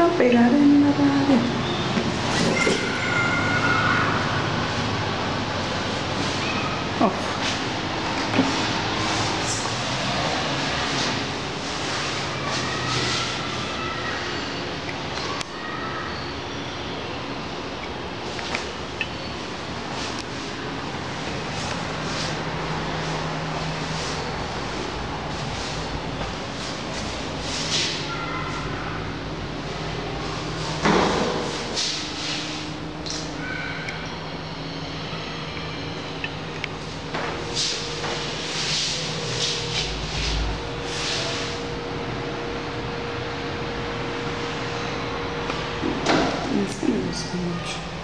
quiero pegar en la radio. Thank you so much.